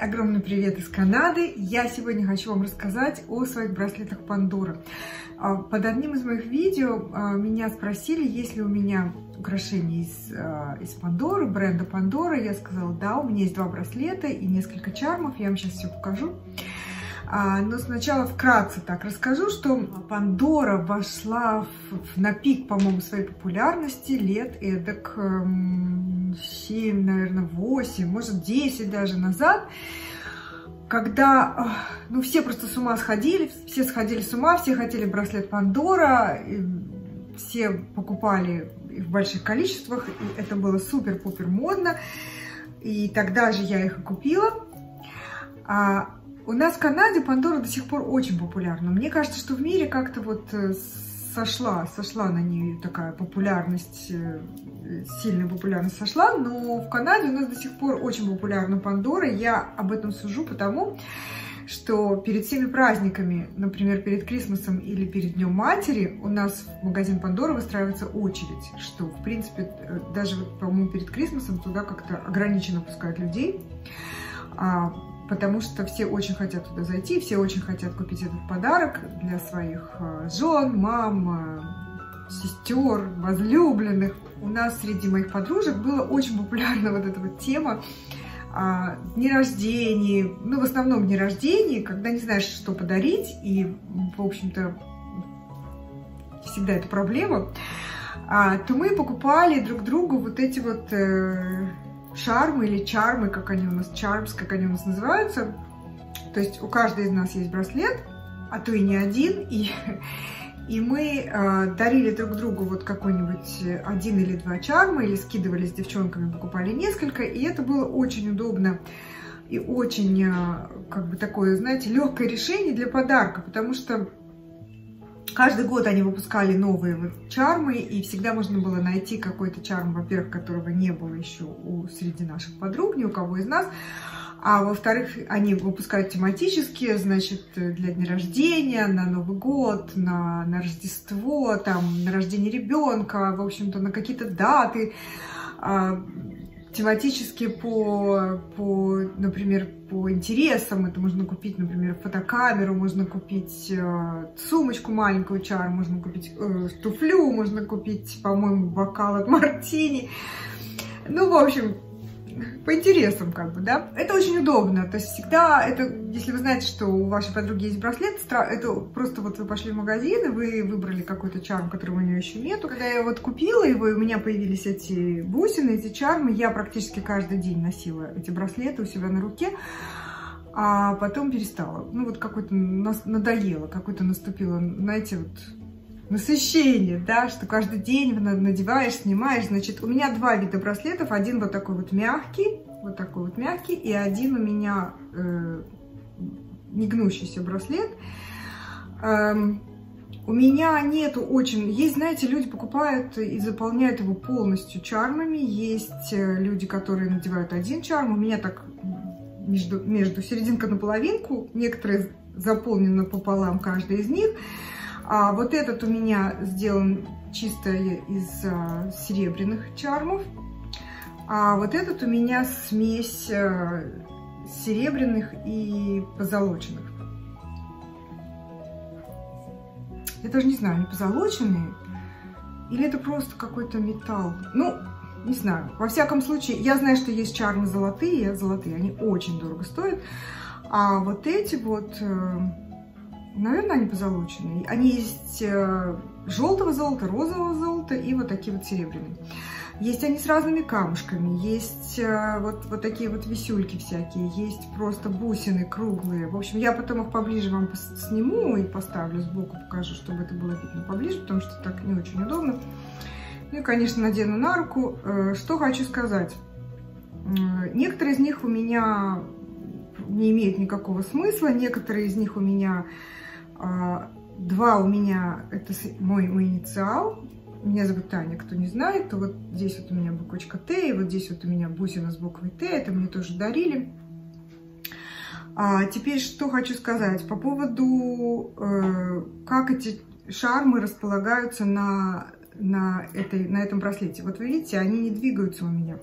огромный привет из Канады. Я сегодня хочу вам рассказать о своих браслетах Пандора. Под одним из моих видео меня спросили, есть ли у меня украшения из Пандоры, бренда Пандора. Я сказала, да, у меня есть два браслета и несколько чармов, я вам сейчас все покажу. Но сначала вкратце так расскажу, что Пандора вошла на пик, по-моему, своей популярности лет эдак 7, наверное, 8, может 10 даже назад, когда все просто с ума сходили, все сходили с ума, все хотели браслет Пандора, все покупали в больших количествах, и это было супер-пупер модно, и тогда же я их и купила. У нас в Канаде Пандора до сих пор очень популярна. Мне кажется, что в мире как-то вот сошла на нее такая популярность, сильная популярность сошла, но в Канаде у нас до сих пор очень популярна Пандора. Я об этом сужу потому, что перед всеми праздниками, например, перед Крисмасом или перед Днем Матери, у нас в магазин Пандора выстраивается очередь, что, в принципе, даже, по-моему, перед Крисмасом туда как-то ограниченно пускают людей, потому что все очень хотят туда зайти, все очень хотят купить этот подарок для своих жен, мам, сестер, возлюбленных. У нас среди моих подружек была очень популярна вот эта вот тема дни рождения, в основном дни рождения, когда не знаешь, что подарить, и, в общем-то, всегда это проблема, то мы покупали друг другу вот эти вот... шармы или чармы, как они у нас, чармс, как они у нас называются. То есть у каждой из нас есть браслет, а то и не один. И мы дарили друг другу вот какой-нибудь один или два чарма, или скидывались с девчонками, покупали несколько. И это было очень удобно и очень, такое, знаете, легкое решение для подарка, потому что каждый год они выпускали новые чармы, и всегда можно было найти какой-то чарм, во-первых, которого не было еще среди наших подруг, ни у кого из нас, а во-вторых, они выпускают тематически, значит, для дня рождения, на Новый год, на Рождество, там, на рождение ребенка, в общем-то, на какие-то даты, тематически по, например, по интересам. Это можно купить, например, фотокамеру, можно купить сумочку маленькую чар, можно купить туфлю, можно купить, по-моему, бокал от мартини. В общем, по интересам, да. Это очень удобно. То есть всегда это, если вы знаете, что у вашей подруги есть браслет, это просто вот вы пошли в магазин, и вы выбрали какой-то чарм, которого у нее еще нету. Когда я вот купила его, и у меня появились эти бусины, эти чармы, я практически каждый день носила эти браслеты у себя на руке, а потом перестала. Какой-то надоело, какой-то наступило, знаете, насыщение, да, что каждый день надеваешь, снимаешь. Значит, у меня два вида браслетов. Один вот такой вот мягкий, и один у меня не гнущийся браслет. У меня нету очень... Есть, знаете, люди покупают и заполняют его полностью чармами. Есть люди, которые надевают один чарм. У меня так между серединка на половинку. Некоторые заполнены пополам, каждый из них. А вот этот у меня сделан чисто из серебряных чармов, а вот этот у меня смесь серебряных и позолоченных. Я даже не знаю, они позолоченные или это просто какой-то металл. Не знаю. Во всяком случае, я знаю, что есть чармы золотые, они очень дорого стоят. А вот эти вот... Наверное, они позолоченные. Они есть желтого золота, розового золота и вот такие вот серебряные. Есть они с разными камушками, есть вот такие вот висюльки всякие, есть просто бусины круглые. В общем, я потом их поближе вам сниму и поставлю сбоку, покажу, чтобы это было видно поближе, потому что так не очень удобно. И, конечно, надену на руку. Что хочу сказать. Некоторые из них у меня не имеют никакого смысла, некоторые из них у меня... Два у меня, это мой инициал, меня зовут Таня, кто не знает, то вот здесь вот у меня буквочка Т, и вот здесь вот у меня бусина с буквой Т, это мне тоже дарили. Теперь что хочу сказать по поводу, как эти шармы располагаются на этом браслете. Вот вы видите, они не двигаются у меня.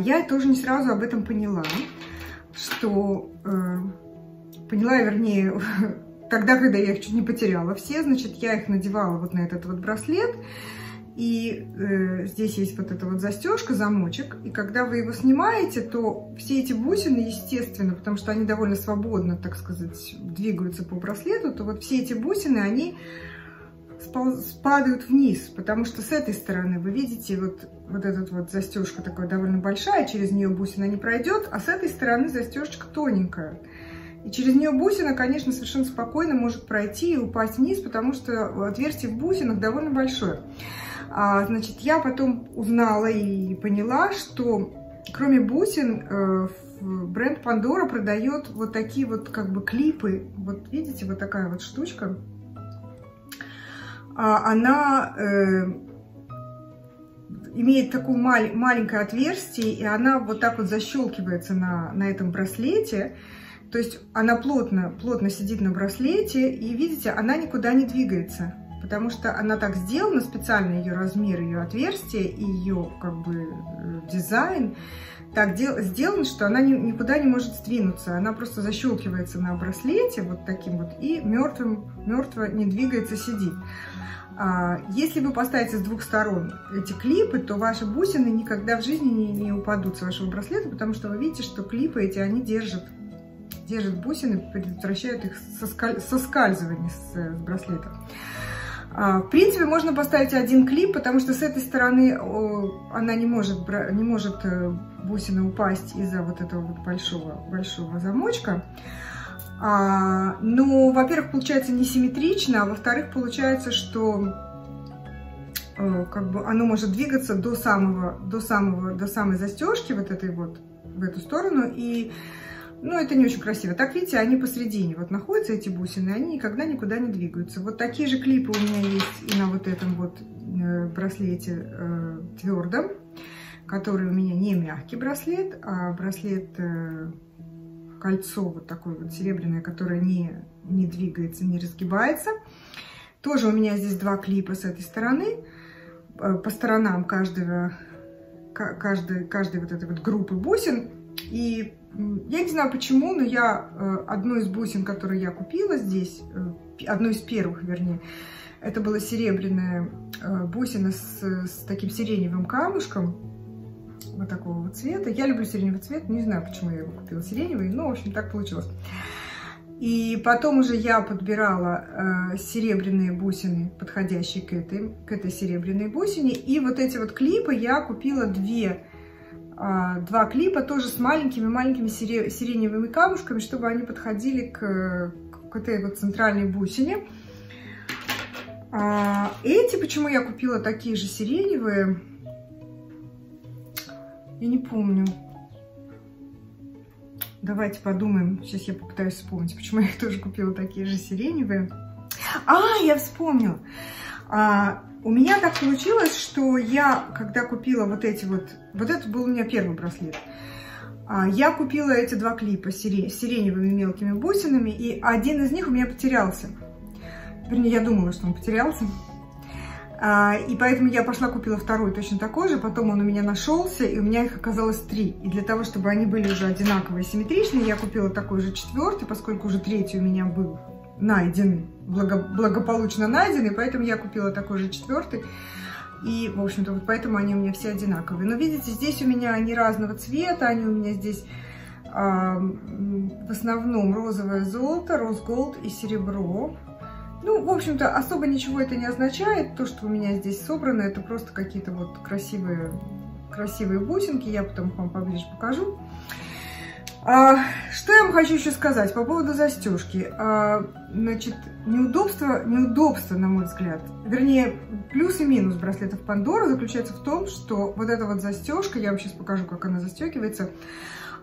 Я тоже не сразу об этом поняла. что поняла, вернее, тогда, когда я их чуть не потеряла все, значит, я их надевала вот на этот вот браслет, и здесь есть вот эта вот застежка, замочек, и когда вы его снимаете, то все эти бусины, естественно, потому что они довольно свободно, так сказать, двигаются по браслету, то вот все эти бусины, они падают вниз, потому что с этой стороны, вы видите, вот эта вот застежка такая довольно большая, через нее бусина не пройдет, а с этой стороны застежка тоненькая. И через нее бусина, конечно, совершенно спокойно может пройти и упасть вниз, потому что отверстие в бусинах довольно большое. Значит, я потом узнала и поняла, что кроме бусин бренд Pandora продает вот такие вот как бы клипы. Вот видите, вот такая вот штучка. Она имеет такое маленькое отверстие, и она вот так вот защелкивается на этом браслете. То есть она плотно сидит на браслете, и видите, она никуда не двигается, потому что она так сделана специально, ее размер, ее отверстие и ее как бы дизайн так сделан, что она никуда не может сдвинуться, она просто защелкивается на браслете вот таким вот и мертво не двигается, сидит. Если вы поставите с двух сторон эти клипы, то ваши бусины никогда в жизни не упадут с вашего браслета, потому что вы видите, что клипы эти, они держат бусины, предотвращают их соскальзывание с браслета. В принципе, можно поставить один клип, потому что с этой стороны она не может бусина упасть из-за вот этого вот большого замочка. Но, во-первых, получается несимметрично, а во-вторых, получается, что как бы оно может двигаться до самой застежки вот этой вот, в эту сторону, и ну, это не очень красиво. Так, видите, они посредине вот находятся, эти бусины, они никогда никуда не двигаются. Вот такие же клипы у меня есть и на вот этом вот браслете твердом, который у меня не мягкий браслет, а браслет кольцо вот такое вот серебряное, которое не двигается, не разгибается. Тоже у меня здесь два клипа с этой стороны, по сторонам каждой вот этой вот группы бусин. И я не знаю почему, но я одну из бусин, которую я купила здесь, одну из первых, вернее, это была серебряная бусина с таким сиреневым камушком, вот такого вот цвета. Я люблю сиреневый цвет, не знаю, почему я его купила сиреневый, но, в общем, так получилось. И потом уже я подбирала серебряные бусины, подходящие к этой серебряной бусине. И вот эти вот клипы я купила два клипа, тоже с маленькими-маленькими сиреневыми камушками, чтобы они подходили к этой вот центральной бусине. Эти, почему я купила такие же сиреневые, я не помню. Давайте подумаем. Сейчас я попытаюсь вспомнить, почему я их тоже купила такие же сиреневые. Я вспомнила. У меня так получилось, что я, когда купила вот эти вот это был у меня первый браслет, я купила эти два клипа с сиреневыми мелкими бусинами, и один из них у меня потерялся. Вернее, я думала, что он потерялся. И поэтому я пошла, купила второй точно такой же, потом он у меня нашелся, и у меня их оказалось три. И для того, чтобы они были уже одинаковые и симметричные, я купила такой же четвертый, поскольку уже третий у меня был найден, благополучно найдены, поэтому я купила такой же четвертый. И, в общем-то, вот поэтому они у меня все одинаковые. Но видите, здесь у меня они разного цвета, они у меня здесь в основном розовое золото, розголд и серебро. Ну, в общем-то, особо ничего это не означает. То, что у меня здесь собрано, это просто какие-то вот красивые бусинки. Я потом их вам поближе покажу. Что я вам хочу еще сказать по поводу застежки? Значит, неудобство, на мой взгляд, вернее, плюс и минус браслетов Pandora заключается в том, что вот эта вот застежка, я вам сейчас покажу, как она застегивается,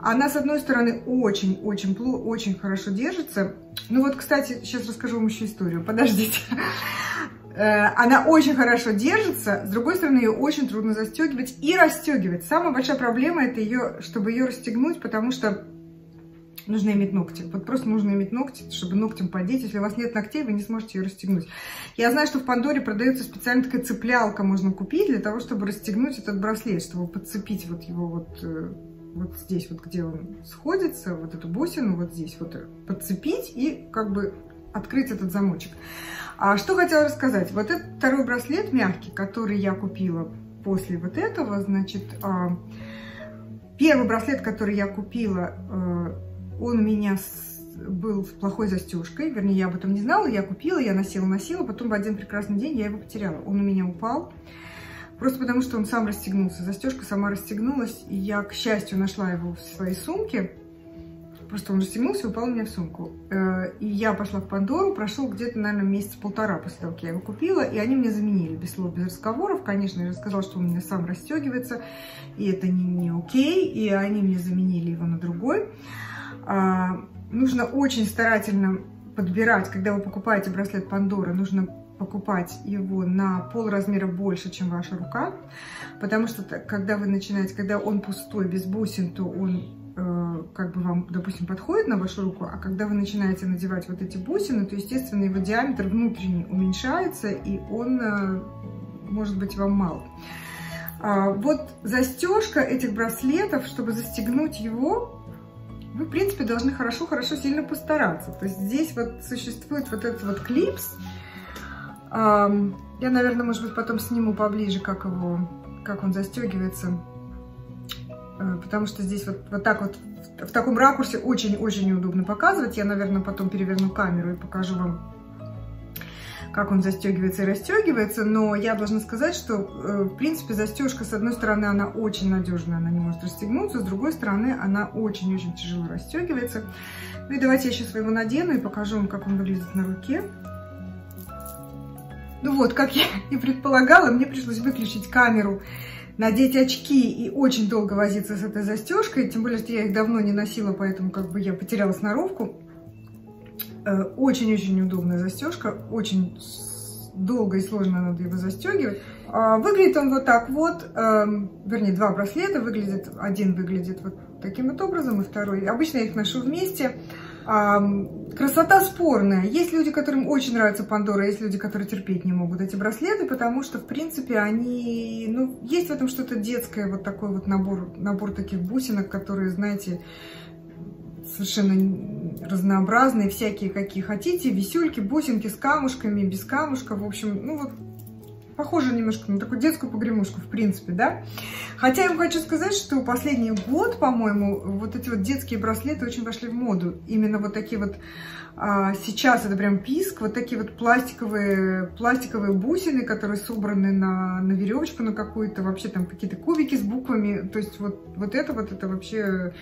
она, с одной стороны, очень хорошо держится. Ну вот, кстати, сейчас расскажу вам еще историю, подождите. Она очень хорошо держится, с другой стороны, ее очень трудно застегивать и расстегивать. Самая большая проблема – это ее, чтобы ее расстегнуть, потому что нужно иметь ногти. Вот просто нужно иметь ногти, чтобы ногтем подеть. Если у вас нет ногтей, вы не сможете ее расстегнуть. Я знаю, что в Пандоре продается специально такая цеплялка, можно купить для того, чтобы расстегнуть этот браслет, чтобы подцепить вот его вот вот здесь вот, где он сходится, вот эту бусину вот здесь вот подцепить и как бы открыть этот замочек. А что хотела рассказать. Вот этот второй браслет мягкий, который я купила после вот этого, значит, первый браслет, который я купила, он у меня был с плохой застежкой, вернее, я об этом не знала, я купила, я носила, потом в один прекрасный день я его потеряла, он у меня упал. Просто потому, что он сам расстегнулся. Застежка сама расстегнулась, и я, к счастью, нашла его в своей сумке. Просто он расстегнулся и упал у меня в сумку. И я пошла в Пандору, прошел где-то, наверное, месяц-полтора после того, как я его купила, и они мне заменили без слов, без разговоров. Конечно, я рассказала, что он у меня сам расстегивается, и это не окей, и они мне заменили его на другой. Нужно очень старательно подбирать, когда вы покупаете браслет Пандора, нужно покупать его на полразмера больше, чем ваша рука, потому что когда вы начинаете, когда он пустой, без бусин, то он как бы вам, допустим, подходит на вашу руку, а когда вы начинаете надевать вот эти бусины, то, естественно, его диаметр внутренний уменьшается, и он может быть вам мал. Вот застежка этих браслетов, чтобы застегнуть его, вы, в принципе, должны хорошо-хорошо сильно постараться. То есть здесь вот существует вот этот вот клипс. Я, наверное, может быть, потом сниму поближе, как он застегивается, потому что здесь вот так вот, в таком ракурсе очень-очень неудобно показывать. Я, наверное, потом переверну камеру и покажу вам, как он застегивается и расстегивается, но я должна сказать, что, в принципе, застежка, с одной стороны, она очень надежная, она не может расстегнуться, с другой стороны, она очень-очень тяжело расстегивается. Ну и давайте я сейчас его надену и покажу вам, как он выглядит на руке. Ну вот, как я и предполагала, мне пришлось выключить камеру, надеть очки и очень долго возиться с этой застежкой, тем более, что я их давно не носила, поэтому как бы я потеряла сноровку. Очень-очень неудобная застежка, очень долго и сложно надо его застегивать. Выглядит он вот так вот, вернее, два браслета выглядят, один выглядит вот таким вот образом, и второй. Обычно я их ношу вместе. Красота спорная. Есть люди, которым очень нравится Пандора, есть люди, которые терпеть не могут эти браслеты, потому что, в принципе, они... Ну, есть в этом что-то детское, вот такой вот набор таких бусинок, которые, знаете, совершенно разнообразные, всякие, какие хотите. Висюльки, бусинки с камушками, без камушка, в общем, ну вот... Похоже немножко на такую детскую погремушку, в принципе, да? Хотя я вам хочу сказать, что последний год, по-моему, вот эти вот детские браслеты очень вошли в моду. Именно вот такие вот, сейчас это прям писк, вот такие вот пластиковые бусины, которые собраны на веревочку, на какую-то, вообще там какие-то кубики с буквами. То есть вот это вообще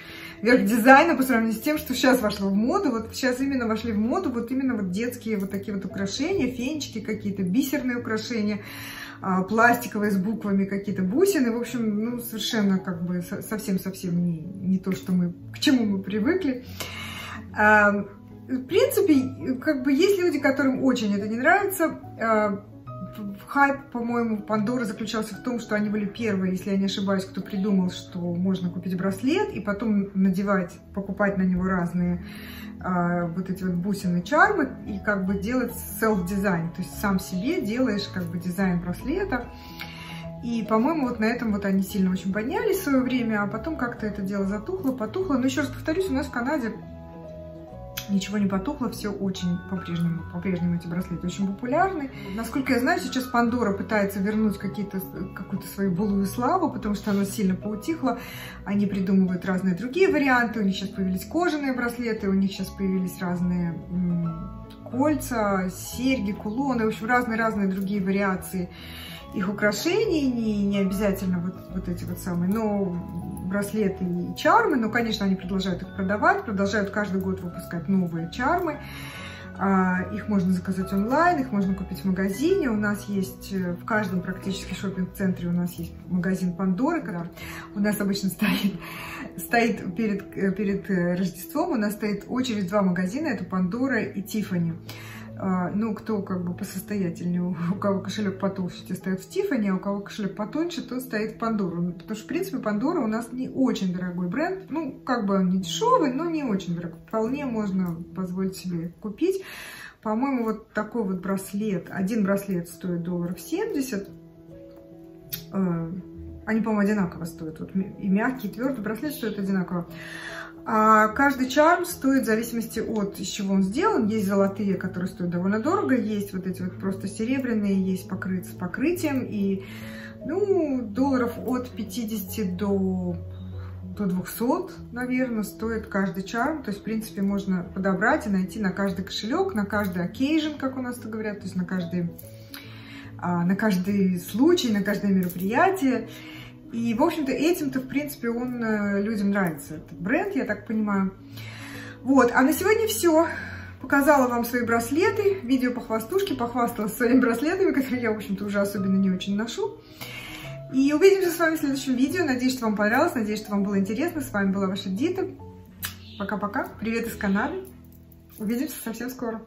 верх дизайна по сравнению с тем, что сейчас вошло в моду. Вот сейчас именно вошли в моду вот именно вот детские вот такие вот украшения, фенечки какие-то, бисерные украшения, пластиковые с буквами какие-то бусины. В общем, ну, совершенно как бы совсем-совсем не то, что мы, к чему мы привыкли. В принципе, как бы есть люди, которым очень это не нравится. Хайп, по-моему, Пандоры заключался в том, что они были первые, если я не ошибаюсь, кто придумал, что можно купить браслет и потом надевать, покупать на него разные вот эти вот бусины, чармы и как бы делать селф-дизайн, то есть сам себе делаешь как бы дизайн браслета. И, по-моему, вот на этом вот они сильно очень поднялись в свое время, а потом как-то это дело потухло. Но еще раз повторюсь, у нас в Канаде ничего не потухло, все очень по-прежнему эти браслеты очень популярны. Насколько я знаю, сейчас Пандора пытается вернуть какую-то свою былую славу, потому что она сильно поутихла. Они придумывают разные другие варианты. У них сейчас появились кожаные браслеты, у них сейчас появились разные кольца, серьги, кулоны, в общем, разные-разные другие вариации их украшений. Не обязательно вот эти вот самые, но... браслеты и чармы, но, конечно, они продолжают их продавать, продолжают каждый год выпускать новые чармы. Их можно заказать онлайн, их можно купить в магазине. У нас есть в каждом практически шопинг-центре у нас есть магазин Пандоры, который у нас обычно стоит перед Рождеством. У нас стоит очередь два магазина, это Пандора и Tiffany. Ну, кто как бы посостоятельнее, у кого кошелек потолще, те стоят в Tiffany, а у кого кошелек потоньше, тот стоит в Пандору. Потому что, в принципе, Пандора у нас не очень дорогой бренд. Ну, как бы он не дешевый, но не очень дорогой. Вполне можно позволить себе купить. По-моему, вот такой вот браслет. Один браслет стоит $70. Они, по-моему, одинаково стоят. Вот и мягкий, и твердый браслет стоят одинаково. А каждый чарм стоит в зависимости от, из чего он сделан. Есть золотые, которые стоят довольно дорого. Есть вот эти вот просто серебряные. Есть покрыт с покрытием. И, ну, $50 от 50 до 200, наверное, стоит каждый чарм. То есть, в принципе, можно подобрать и найти на каждый кошелек, на каждый occasion, как у нас это говорят. То есть, на каждый случай, на каждое мероприятие. И, в общем-то, этим-то, в принципе, он людям нравится. Этот бренд, я так понимаю. Вот, а на сегодня все. Показала вам свои браслеты, видео по хвастушке, похвасталась своими браслетами, которые я, в общем-то, уже особенно не очень ношу. И увидимся с вами в следующем видео. Надеюсь, что вам понравилось, надеюсь, что вам было интересно. С вами была ваша Дита. Пока-пока. Привет из Канады. Увидимся совсем скоро.